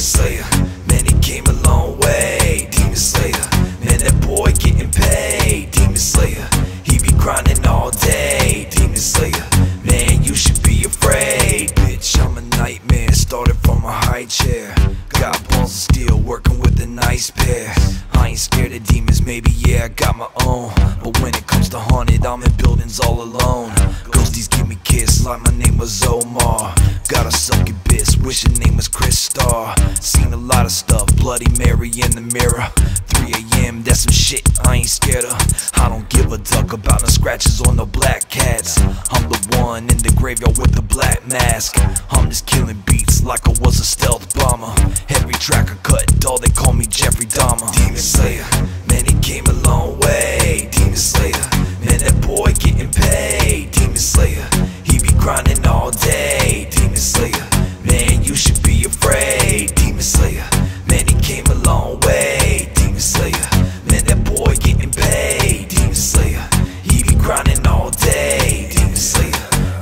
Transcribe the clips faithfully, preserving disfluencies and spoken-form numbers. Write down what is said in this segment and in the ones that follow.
slayer, man, he came a long way. Demon slayer, man, that boy getting paid. Demon slayer, he be grinding all day. Demon slayer, man, you should be afraid. Bitch, I'm a nightmare, started from a high chair. Got balls of steel, working with a nice pair. I ain't scared of demons, maybe, yeah, I got my own. But when it comes to haunted, I'm in buildings all alone. Ghosties give me kiss like my name was Omar. Got a sucky bitch, wish her name was Chris Starr. Seen a lot of stuff, Bloody Mary in the mirror. Three A M, that's some shit, I ain't scared of. I don't give a duck about no scratches on no black cats. I'm the one in the graveyard with the black mask. I'm just killing beats like I was a stealth bomber. Every track I cut, doll, they call me Jeffrey Dahmer. Demon slayer, man, he came a long way. Demon slayer, man, that boy getting paid. Demon slayer, he be grinding all day. Demon slayer, man, you should be afraid. Demon slayer, man, he came a long way. Demon slayer, man, that boy getting paid. Demon slayer, he be grinding all day. Demon slayer,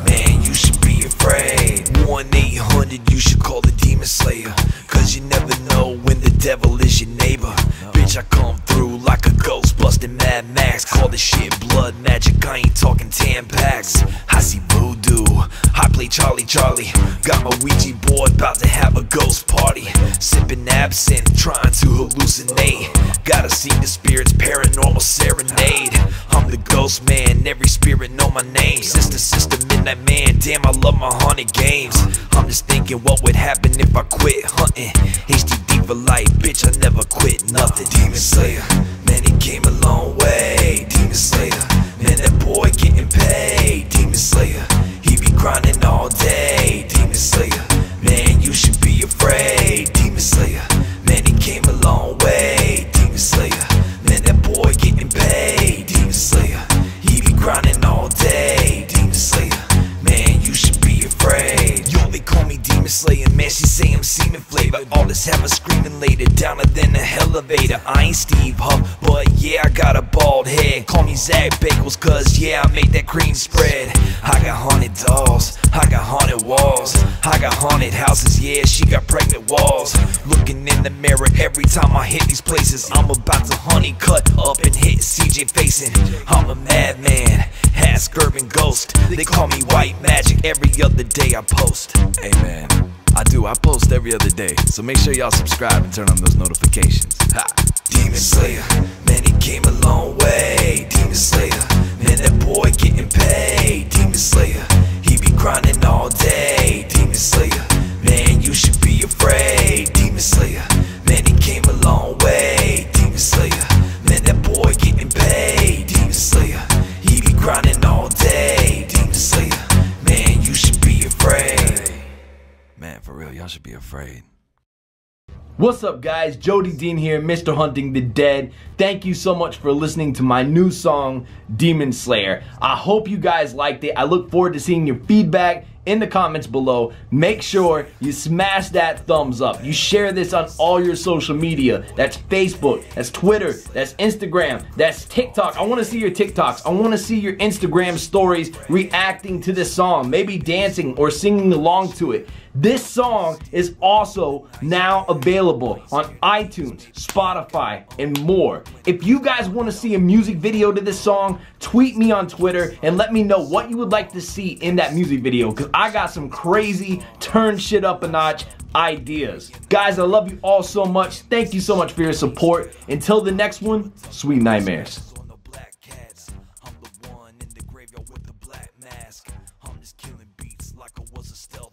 man, you should be afraid. one eight hundred, you should call the demon slayer. Cause you never know when the devil is your neighbor. Bitch, I come through like a ghost, busting Mad Max. Call this shit blood magic, I ain't talking Tampax. I see voodoo, I play Charlie Charlie. Got my Ouija board, about to have a ghost party. Sipping absinthe, trying to hallucinate. Gotta see the spirit's paranormal serenade. I'm the ghost man, every spirit know my name. Sister, sister, midnight man, damn, I love my haunted games. I'm just thinking what would happen if I quit hunting. H D D for life, bitch, I never quit nothing. Demon slayer, man, he came a long way. Demon slayer, man, that boy getting paid. Demon slayer, he be grinding all day. Demon slayer, man, you should be afraid. Demon slayer, man, he came a long way. Demon slayer, man, that boy getting paid. Demon slayer, he be grinding all day. Demon slayer, man, you should be afraid. Yo, they call me demon slayer, man, she say I'm semen flavor. All this have a screaming later, downer than a elevator. I ain't Steve Huff, but yeah, I got a bald head. Call me Zach Bagels, cause yeah, I made that cream spread. I got haunted dolls, I got haunted walls, I got haunted houses, yeah, she got pregnant walls. Looking in the mirror every time I hit these places. I'm about to honey cut up and hit C J facing. I'm a madman, ask urban ghost. They call me white magic, every other day I post. Amen. I do, I post every other day, so make sure y'all subscribe and turn on those notifications. Ha. Demon slayer, man, he came a long way. Demon slayer, man, that boy getting paid. Demon slayer, he be grinding all day. Demon slayer, man, you should be afraid. Demon slayer, man, he came a long way. Demon slayer, man, that boy getting paid. Demon slayer, he be grinding all day. Demon slayer, man, you should be afraid. Man, for real, y'all should be afraid. What's up, guys? Jody Dean here, Mister Hunting the Dead. Thank you so much for listening to my new song, Demon Slayer. I hope you guys liked it. I look forward to seeing your feedback in the comments below. Make sure you smash that thumbs up. You share this on all your social media. That's Facebook, that's Twitter, that's Instagram, that's TikTok. I wanna see your TikToks. I wanna see your Instagram stories reacting to this song, maybe dancing or singing along to it. This song is also now available on iTunes, Spotify, and more. If you guys want to see a music video to this song, tweet me on Twitter and let me know what you would like to see in that music video, because I got some crazy turn shit up a notch ideas. Guys, I love you all so much. Thank you so much for your support. Until the next one, sweet nightmares. I'm the one in the graveyard with the black mask. I'm just killing beats like I was a stealth.